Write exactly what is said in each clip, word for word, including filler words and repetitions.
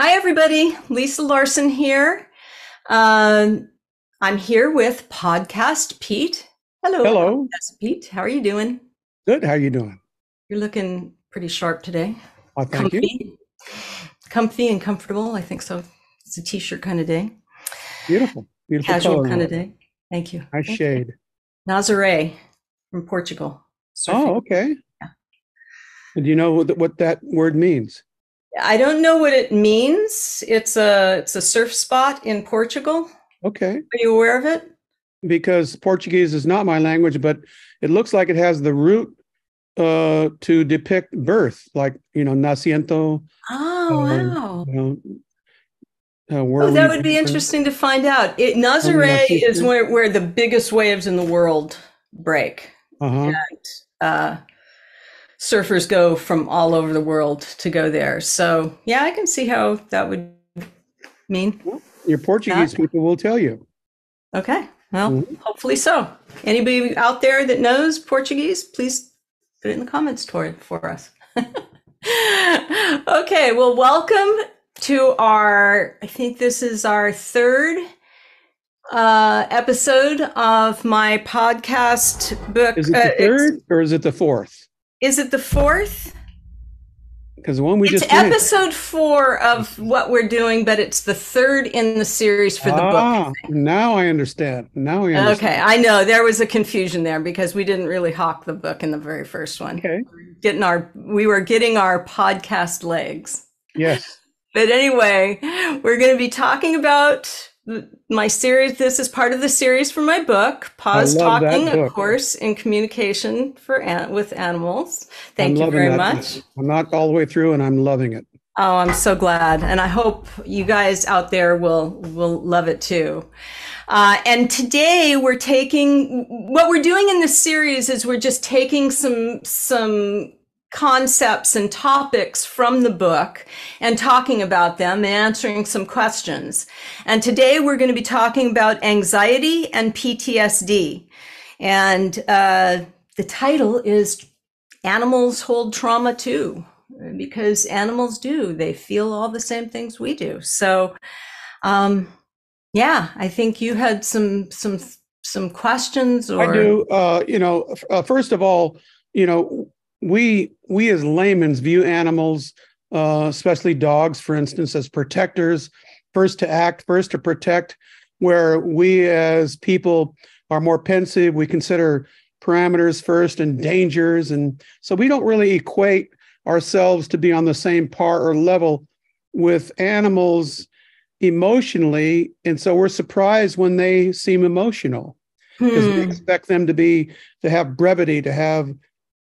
Hi, everybody. Lisa Larson here. Um, I'm here with Podcast Pete. Hello. Hello. Podcast Pete. How are you doing? Good. How are you doing? You're looking pretty sharp today. Oh, thank Comfy. you. Comfy and comfortable. I think so. It's a t-shirt kind of day. Beautiful. Beautiful Casual color. kind of day. Thank you. Nice Thank shade. You. Nazaré from Portugal. Surfing. Oh, okay. Yeah. And do you know what that word means? I don't know what it means. It's a it's a surf spot in Portugal. Okay. Are you aware of it? Because Portuguese is not my language, but it looks like it has the root uh, to depict birth, like, you know, nascimento. Oh, um, wow. You know, uh, oh, that would be interesting to find out. It, Nazaré is where, where the biggest waves in the world break. Uh-huh. And, uh surfers go from all over the world to go there. So yeah, I can see how that would mean. Well, your Portuguese that. people will tell you. Okay. Well, mm-hmm. hopefully so. Anybody out there that knows Portuguese, please put it in the comments for, for us. Okay. Well, welcome to our, I think this is our third uh, episode of my podcast book. Is it the third uh, or is it the fourth? Is it the fourth? Because the one we it's just It's episode four of what we're doing, but it's the third in the series for the ah, book. Now I understand. Now I understand. Okay, I know. There was a confusion there because we didn't really hawk the book in the very first one. Okay. Getting our, we were getting our podcast legs. Yes. But anyway, we're going to be talking about my series. This is part of the series for my book, Pawstalking, a course in communication for an with animals. Thank you very much. Book. I'm not all the way through, and I'm loving it. Oh, I'm so glad, and I hope you guys out there will will love it too. Uh, and today we're taking what we're doing in this series is we're just taking some some. concepts and topics from the book and talking about them and answering some questions. And today we're going to be talking about anxiety and P T S D. And uh, the title is Animals Hold Trauma Too, because animals do. They feel all the same things we do. So um, yeah, I think you had some some some questions. Or I do. Uh, you know, uh, first of all, you know, We we as laymen view animals, uh, especially dogs, for instance, as protectors, first to act, first to protect, where we as people are more pensive. We consider parameters first and dangers. And so we don't really equate ourselves to be on the same par or level with animals emotionally. And so we're surprised when they seem emotional because hmm. we expect them to be to have brevity, to have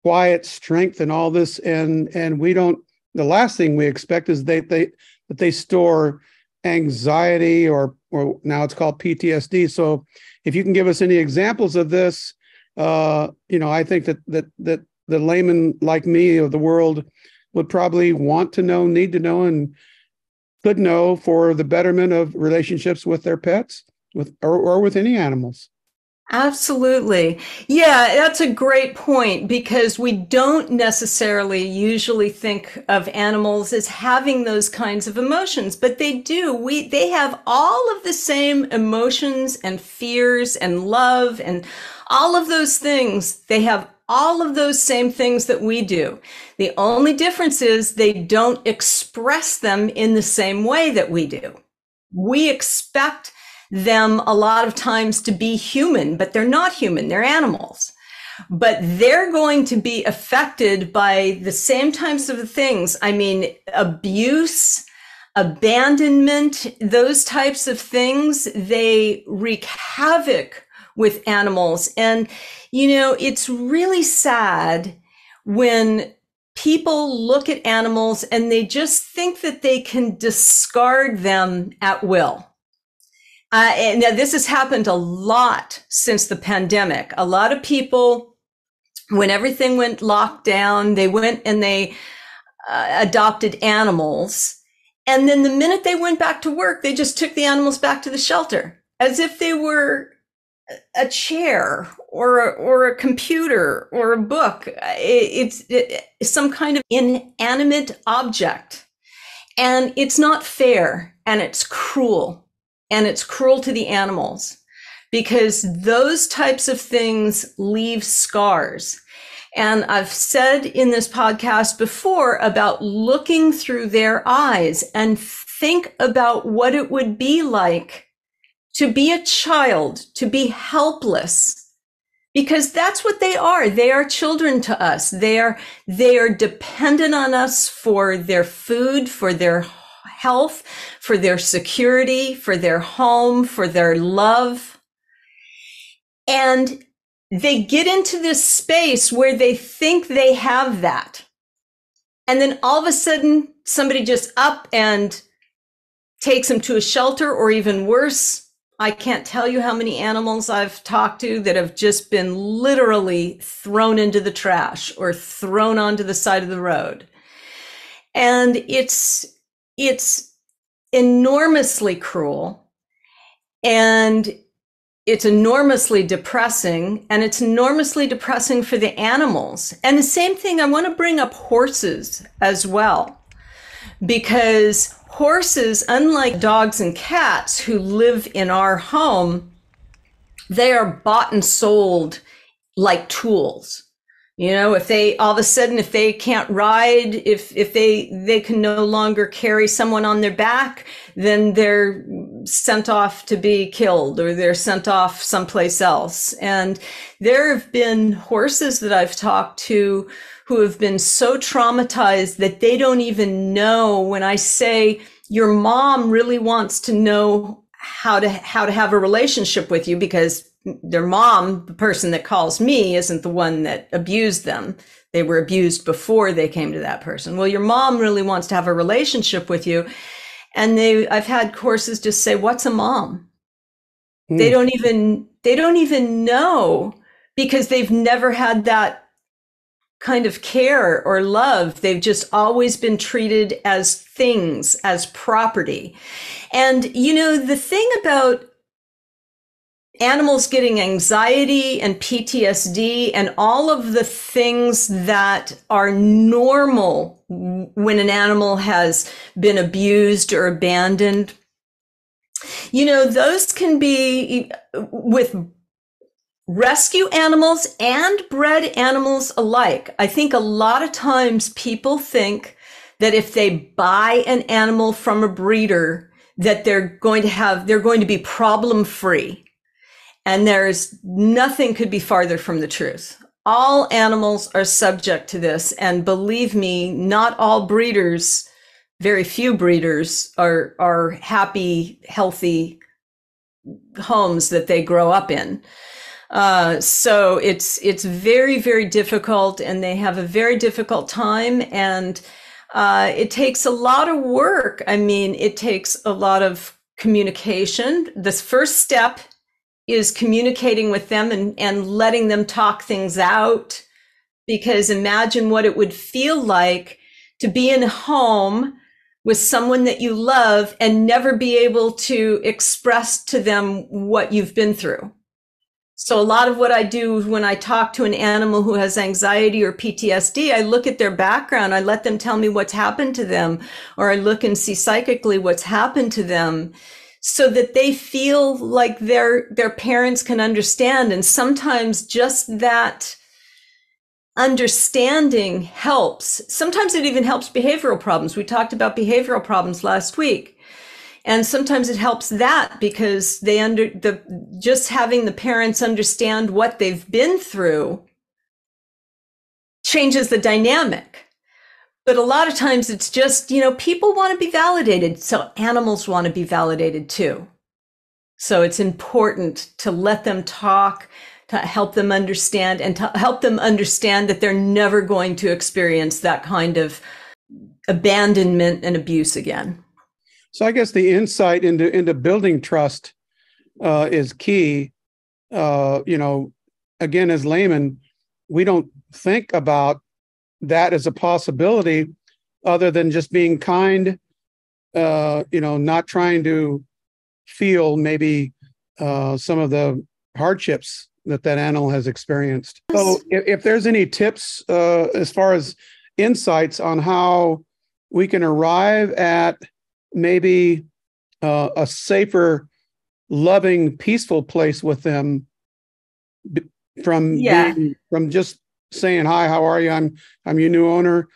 quiet strength and all this, and and we don't. The last thing we expect is they they that they store anxiety or or now it's called P T S D. So, if you can give us any examples of this, uh, you know, I think that that that the layman like me of the world would probably want to know, need to know, and could know for the betterment of relationships with their pets, with or, or with any animals. Absolutely. Yeah, that's a great point because we don't necessarily usually think of animals as having those kinds of emotions, but they do. We, they have all of the same emotions and fears and love and all of those things. They have all of those same things that we do. The only difference is they don't express them in the same way that we do. We expect them a lot of times to be human, but they're not human, they're animals. But they're going to be affected by the same types of things. I mean, abuse, abandonment, those types of things, they wreak havoc with animals. And, you know, it's really sad when people look at animals and they just think that they can discard them at will. Uh, and now this has happened a lot since the pandemic. A lot of people, when everything went locked down, they went and they uh, adopted animals. And then the minute they went back to work, they just took the animals back to the shelter as if they were a chair or a, or a computer or a book. It, it's it, some kind of inanimate object. And it's not fair, and it's cruel, and it's cruel to the animals, because those types of things leave scars. And I've said in this podcast before about looking through their eyes and think about what it would be like to be a child, to be helpless, because that's what they are. They are children to us. They are, they are dependent on us for their food, for their health, for their security, for their home, for their love. And they get into this space where they think they have that. And then all of a sudden, somebody just up and takes them to a shelter, or even worse. I can't tell you how many animals I've talked to that have just been literally thrown into the trash or thrown onto the side of the road. And it's, it's enormously cruel, and it's enormously depressing, and it's enormously depressing for the animals. And the same thing, I want to bring up horses as well, because horses, unlike dogs and cats who live in our home, they are bought and sold like tools. You know, if they all of a sudden, if they can't ride, if if they they can no longer carry someone on their back, then they're sent off to be killed, or they're sent off someplace else. And there have been horses that I've talked to who have been so traumatized that they don't even know. When I say your mom really wants to know how to how to have a relationship with you, because their mom, the person that calls me, isn't the one that abused them. They were abused before they came to that person. Well, your mom really wants to have a relationship with you. And they, I've had horses just say, what's a mom? Mm. They don't even, they don't even know, because they've never had that kind of care or love. They've just always been treated as things, as property. And, you know, the thing about animals getting anxiety and P T S D and all of the things that are normal when an animal has been abused or abandoned, you know, those can be with rescue animals and bred animals alike. I think a lot of times people think that if they buy an animal from a breeder, that they're going to have, they're going to be problem free. And there's nothing could be farther from the truth. All animals are subject to this. And believe me, not all breeders, very few breeders are, are happy, healthy homes that they grow up in. Uh, so it's, it's very, very difficult, and they have a very difficult time. And uh, it takes a lot of work. I mean, it takes a lot of communication. This first step is communicating with them and, and letting them talk things out, because imagine what it would feel like to be in a home with someone that you love and never be able to express to them what you've been through. So a lot of what I do when I talk to an animal who has anxiety or P T S D, I look at their background, I let them tell me what's happened to them, or I look and see psychically what's happened to them, so that they feel like their their parents can understand. And sometimes just that understanding helps. Sometimes it even helps behavioral problems. We talked about behavioral problems last week. And sometimes it helps that, because they under the just having the parents understand what they've been through changes the dynamic. But a lot of times it's just, you know, people want to be validated. So animals want to be validated too. So it's important to let them talk, to help them understand, and to help them understand that they're never going to experience that kind of abandonment and abuse again. So I guess the insight into, into building trust uh, is key. Uh, you know, again, as laymen, we don't think about that is a possibility, other than just being kind, uh, you know, not trying to feel maybe uh, some of the hardships that that animal has experienced. So if, if there's any tips uh, as far as insights on how we can arrive at maybe uh, a safer, loving, peaceful place with them b- from yeah. being, from just saying, hi, how are you? I'm I'm your new owner.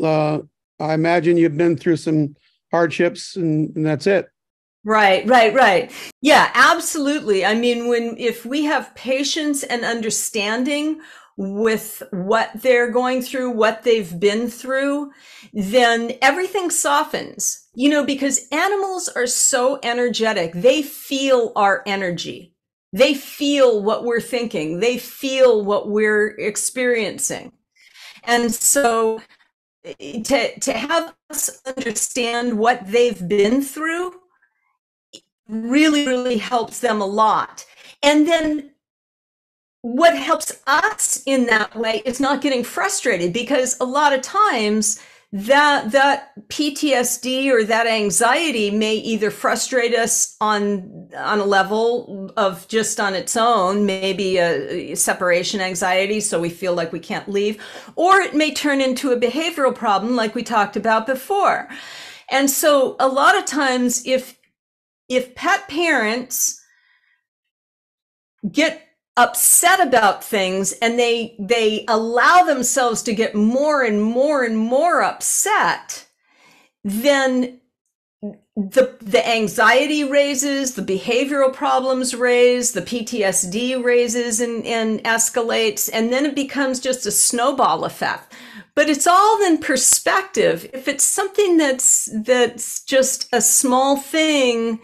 Uh, I imagine you've been through some hardships and, and that's it. Right, right, right. Yeah, absolutely. I mean, when if we have patience and understanding with what they're going through, what they've been through, then everything softens, you know, because animals are so energetic. They feel our energy. They feel what we're thinking. They feel what we're experiencing. And so to, to have us understand what they've been through really, really helps them a lot. And then what helps us in that way is not getting frustrated, because a lot of times that that P T S D or that anxiety may either frustrate us on on a level of just on its own, maybe a separation anxiety, so we feel like we can't leave, or it may turn into a behavioral problem like we talked about before. And so a lot of times if if pet parents get upset about things and they they allow themselves to get more and more and more upset, then the the anxiety raises, the behavioral problems raise, the P T S D raises and, and escalates, and then it becomes just a snowball effect. But it's all in perspective. If it's something that's that's just a small thing,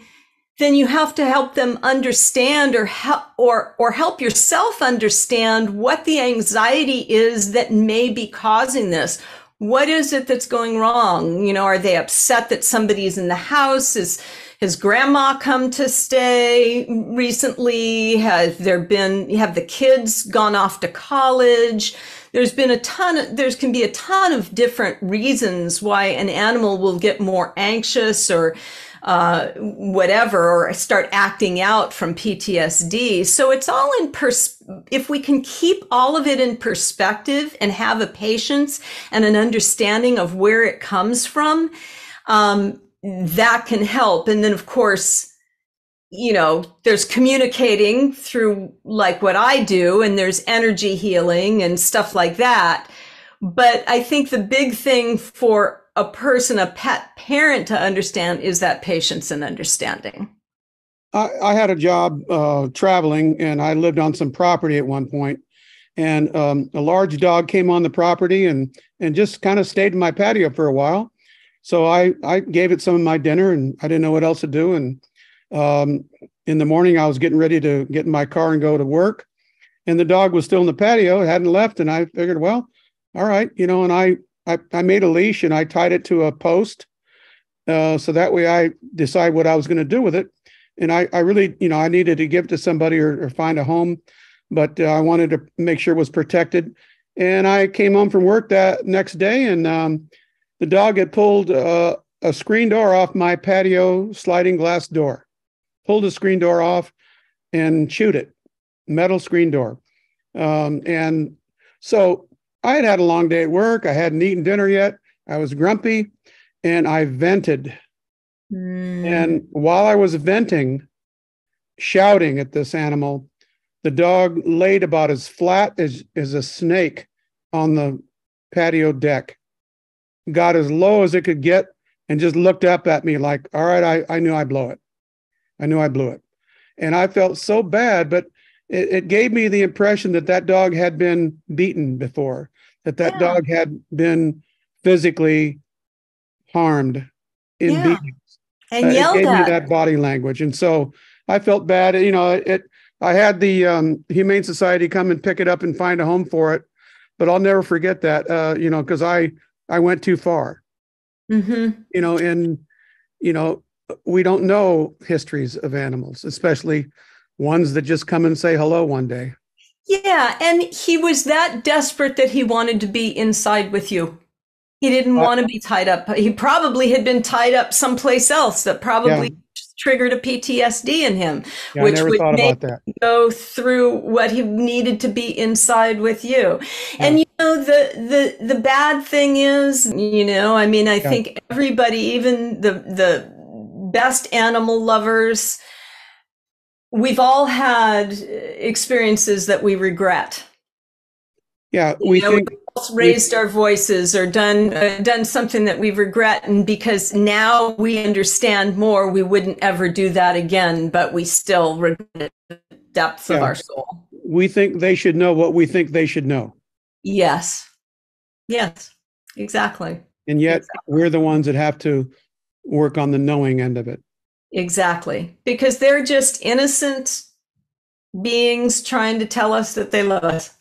then you have to help them understand or help or or help yourself understand what the anxiety is that may be causing this. What is it that's going wrong? You know, are they upset that somebody's in the house? Is has grandma come to stay recently? Have there been have the kids gone off to college? There's been a ton of, there's can be a ton of different reasons why an animal will get more anxious or Uh, whatever, or start acting out from P T S D. So it's all in pers- if we can keep all of it in perspective and have a patience and an understanding of where it comes from, um, that can help. And then of course, you know, there's communicating through like what I do, and there's energy healing and stuff like that. But I think the big thing for a person, a pet parent to understand is that patience and understanding. I, I had a job uh, traveling, and I lived on some property at one point, and um, a large dog came on the property and and just kind of stayed in my patio for a while. So I, I gave it some of my dinner, and I didn't know what else to do. And um, in the morning, I was getting ready to get in my car and go to work, and the dog was still in the patio, hadn't left. And I figured, well, all right, you know, and I I, I made a leash and I tied it to a post. Uh, so that way I decide what I was going to do with it. And I, I really, you know, I needed to give it to somebody or, or find a home, but uh, I wanted to make sure it was protected. And I came home from work that next day, and um, the dog had pulled uh, a screen door off my patio sliding glass door, pulled the screen door off and chewed it, metal screen door. Um, and so I had had a long day at work. I hadn't eaten dinner yet. I was grumpy, and I vented. Mm. And while I was venting, shouting at this animal, the dog laid about as flat as, as a snake on the patio deck, got as low as it could get, and just looked up at me like, all right, I, I knew I blew it. I knew I blew it. And I felt so bad, but it, it gave me the impression that that dog had been beaten before. That that yeah. dog had been physically harmed in yeah. beatings, and uh, yelled it gave at. Me that body language, and so I felt bad. You know, it. I had the um, Humane Society come and pick it up and find a home for it, but I'll never forget that. Uh, you know, because I I went too far. Mm-hmm. You know, and you know we don't know histories of animals, especially ones that just come and say hello one day. Yeah, and he was that desperate that he wanted to be inside with you. He didn't uh, want to be tied up. He probably had been tied up someplace else that probably yeah. just triggered a P T S D in him, yeah, which would make him go through what he needed to be inside with you. Yeah. And you know, the the the bad thing is, you know, I mean, I yeah. think everybody, even the the best animal lovers, we've all had experiences that we regret. Yeah, we you know, think we raised our voices or done uh, done something that we regret, and because now we understand more, we wouldn't ever do that again, but we still regret the depths yeah. of our soul. We think they should know what we think they should know. Yes. Yes. Exactly. And yet exactly. we're the ones that have to work on the knowing end of it. Exactly. Because they're just innocent beings trying to tell us that they love us.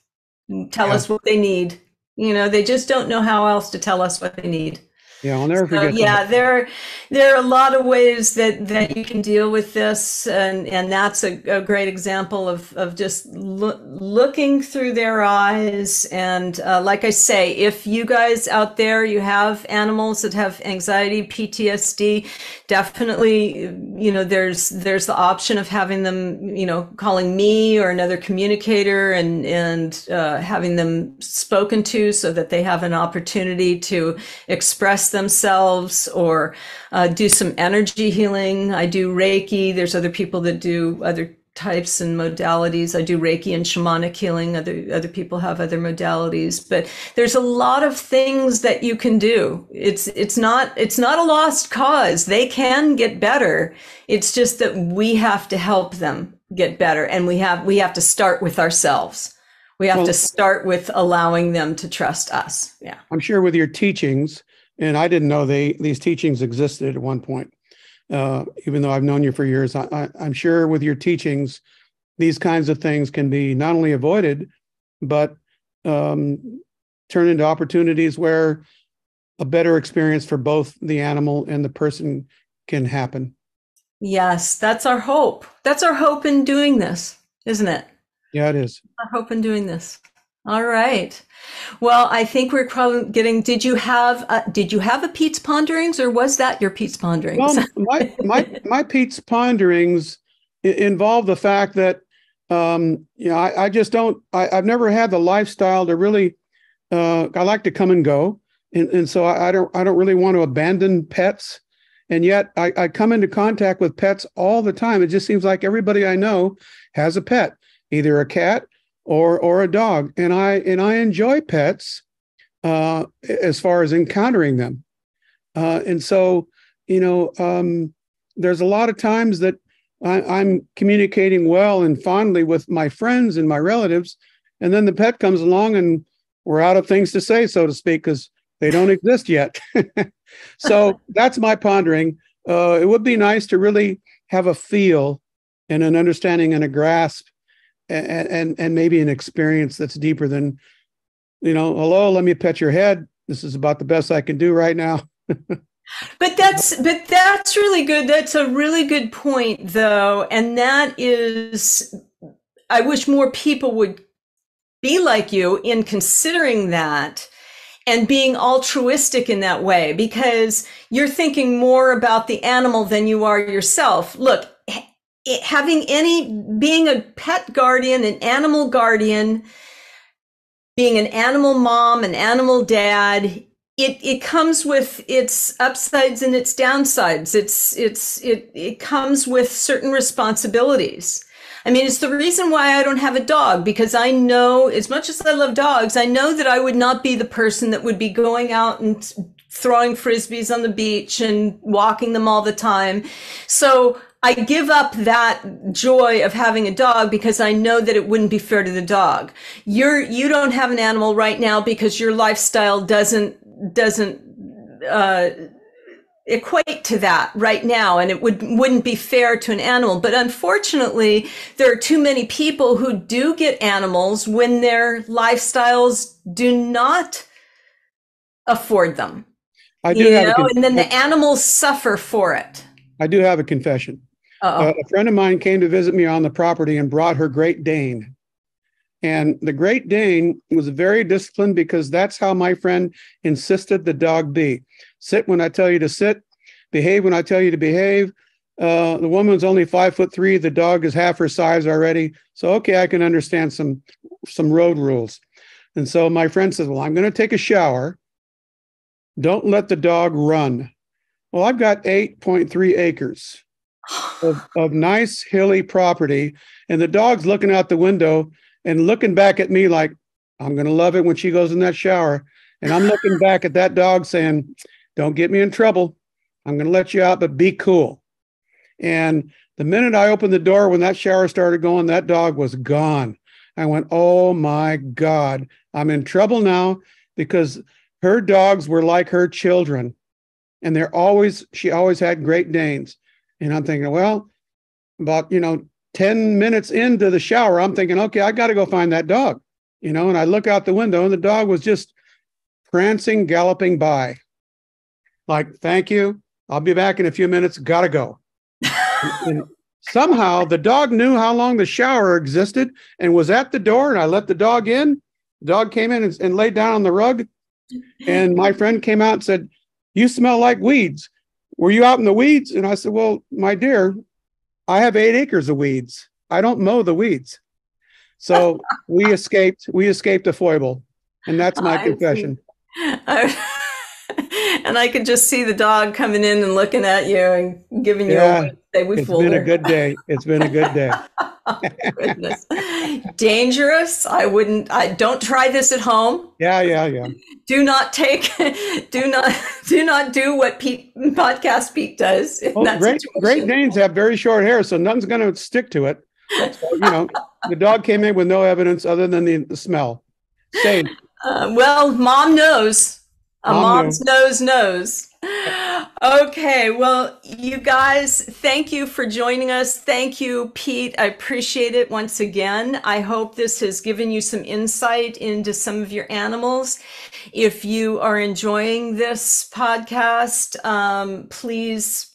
Tell yeah. us what they need. You know, they just don't know how else to tell us what they need. Yeah, I'll never so, forget. Yeah, that. there there are a lot of ways that that you can deal with this, and and that's a, a great example of of just lo looking through their eyes. And uh, like I say, if you guys out there, you have animals that have anxiety, P T S D, definitely, you know, there's there's the option of having them, you know, calling me or another communicator, and and uh, having them spoken to so that they have an opportunity to express themselves, or uh, do some energy healing. I do Reiki. There's other people that do other types and modalities. I do Reiki and shamanic healing. Other other people have other modalities, but there's a lot of things that you can do. It's it's not it's not a lost cause. They can get better. It's just that we have to help them get better, and we have we have to start with ourselves. We have well, to start with allowing them to trust us. Yeah, I'm sure with your teachings. And I didn't know they, these teachings existed at one point, uh, even though I've known you for years. I, I, I'm sure with your teachings, these kinds of things can be not only avoided, but um, turn into opportunities where a better experience for both the animal and the person can happen. Yes, that's our hope. That's our hope in doing this, isn't it? Yeah, it is. Our hope in doing this. All right. Well, I think we're probably getting, did you have, a, did you have a Pete's Ponderings, or was that your Pete's Ponderings? Well, my, my, my Pete's Ponderings involved the fact that, um, you know, I, I just don't, I, I've never had the lifestyle to really, uh, I like to come and go. And, and so I, I don't, I don't really want to abandon pets. And yet I, I come into contact with pets all the time. It just seems like everybody I know has a pet, either a cat or or a dog, and I and I enjoy pets uh, as far as encountering them, uh, and so you know um, there's a lot of times that I, I'm communicating well and fondly with my friends and my relatives, and then the pet comes along and we're out of things to say, so to speak, because they don't exist yet. So that's my pondering. Uh, it would be nice to really have a feel and an understanding and a grasp. And, and and maybe an experience that's deeper than, you know, hello, let me pet your head. This is about the best I can do right now. But that's but that's really good. That's a really good point, though. And that is, I wish more people would be like you in considering that and being altruistic in that way, because you're thinking more about the animal than you are yourself. Look. It, having any, being a pet guardian, an animal guardian, being an animal mom, an animal dad, it, it comes with its upsides and its downsides. It's, it's, it, it comes with certain responsibilities. I mean, it's the reason why I don't have a dog, because I know, as much as I love dogs, I know that I would not be the person that would be going out and throwing Frisbees on the beach and walking them all the time. So I give up that joy of having a dog because I know that it wouldn't be fair to the dog. You're, you don't have an animal right now because your lifestyle doesn't, doesn't, uh, equate to that right now. And it would, wouldn't be fair to an animal. But unfortunately, there are too many people who do get animals when their lifestyles do not afford them. I do, you know? And then the animals suffer for it. I do have a confession. Uh, a friend of mine came to visit me on the property and brought her Great Dane. And the Great Dane was very disciplined, because that's how my friend insisted the dog be. Sit when I tell you to sit, behave when I tell you to behave, Uh, the woman's only five foot three. The dog is half her size already. So, okay, I can understand some some road rules. And so my friend says, well, I'm going to take a shower. Don't let the dog run. Well, I've got eight point three acres of, of nice hilly property. And the dog's looking out the window and looking back at me like, I'm going to love it when she goes in that shower. And I'm looking back at that dog saying, don't get me in trouble. I'm going to let you out, but be cool. And the minute I opened the door, when that shower started going, that dog was gone. I went, oh my God, I'm in trouble now, because her dogs were like her children. And they're always, she always had Great Danes. And I'm thinking, well, about, you know, ten minutes into the shower, I'm thinking, okay, I got to go find that dog, you know, and I look out the window and the dog was just prancing, galloping by. Like, thank you. I'll be back in a few minutes. Got to go. And somehow the dog knew how long the shower existed and was at the door, and I let the dog in. The dog came in and, and laid down on the rug, and my friend came out and said, you smell like weeds. Were you out in the weeds? And I said, well, my dear, I have eight acres of weeds. I don't mow the weeds. So we escaped, we escaped a foible. And that's my I confession. And I could just see the dog coming in and looking at you and giving you yeah, a say, we It's been her. a good day. It's been a good day. Oh, goodness. Dangerous. I wouldn't, I don't try this at home. Yeah, yeah, yeah. Do not take, do not, do not do what Pete, Podcast Pete does. Oh, great, great Danes have very short hair, so nothing's going to stick to it. So, you know, the dog came in with no evidence other than the, the smell. Same. Uh, well, mom knows. A mom's nose knows. Okay, well, you guys, thank you for joining us. Thank you, Pete. I appreciate it once again. I hope this has given you some insight into some of your animals. If you are enjoying this podcast, um, please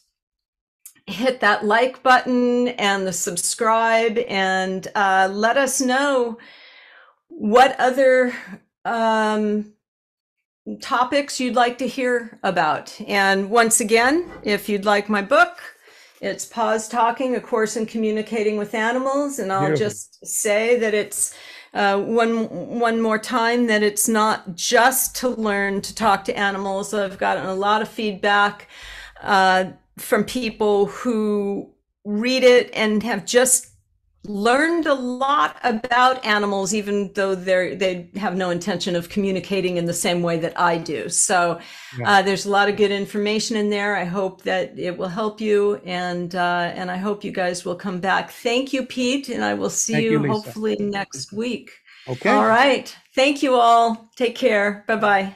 hit that like button and the subscribe, and uh, let us know what other um, topics you'd like to hear about. And once again, if you'd like my book, it's Pawstalking, A Course in Communicating with Animals. And I'll Beautiful. just say that it's uh, one one more time that it's not just to learn to talk to animals. I've gotten a lot of feedback uh, from people who read it and have just learned a lot about animals, even though they they have no intention of communicating in the same way that I do. So yeah. uh, there's a lot of good information in there. I hope that it will help you, and uh, and I hope you guys will come back. Thank you, Pete, and I will see Thank you, you hopefully next week. Okay. All right. Thank you all. Take care. Bye-bye.